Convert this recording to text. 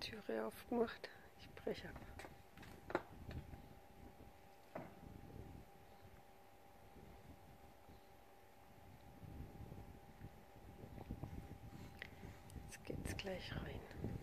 Türe aufgemacht. Ich breche ab. Jetzt geht's gleich rein.